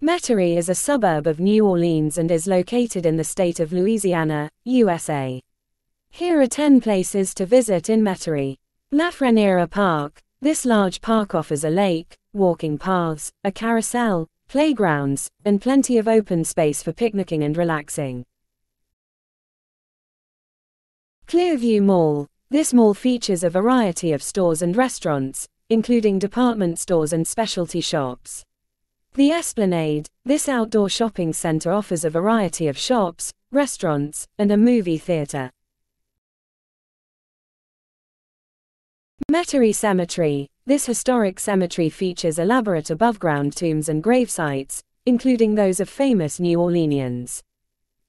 Metairie is a suburb of New Orleans and is located in the state of Louisiana, USA. Here are 10 places to visit in Metairie. Lafreniere Park. This large park offers a lake, walking paths, a carousel, playgrounds, and plenty of open space for picnicking and relaxing. Clearview Mall. This mall features a variety of stores and restaurants, including department stores and specialty shops. The Esplanade. This outdoor shopping center offers a variety of shops, restaurants, and a movie theater. Metairie Cemetery. This historic cemetery features elaborate above-ground tombs and gravesites, including those of famous New Orleanians.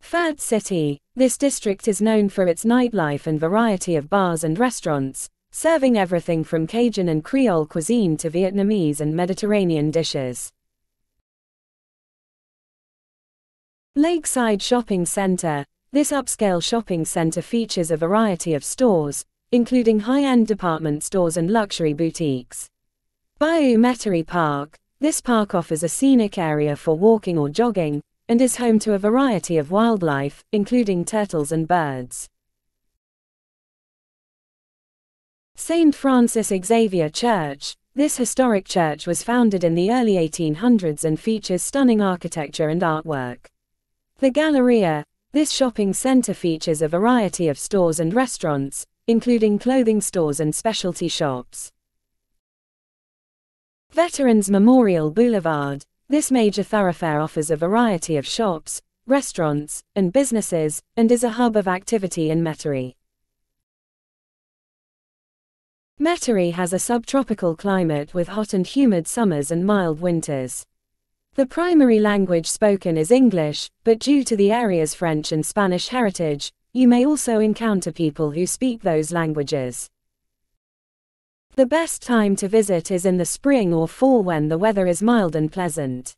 Fad City. This district is known for its nightlife and variety of bars and restaurants, serving everything from Cajun and Creole cuisine to Vietnamese and Mediterranean dishes. Lakeside Shopping Center. This upscale shopping center features a variety of stores, including high-end department stores and luxury boutiques. Bayou Metairie Park. This park offers a scenic area for walking or jogging, and is home to a variety of wildlife, including turtles and birds. Saint Francis Xavier Church. This historic church was founded in the early 1800s and features stunning architecture and artwork. The Galleria. This shopping center features a variety of stores and restaurants, including clothing stores and specialty shops. Veterans Memorial Boulevard. This major thoroughfare offers a variety of shops, restaurants, and businesses, and is a hub of activity in Metairie. Metairie has a subtropical climate with hot and humid summers and mild winters. The primary language spoken is English, but due to the area's French and Spanish heritage, you may also encounter people who speak those languages. The best time to visit is in the spring or fall when the weather is mild and pleasant.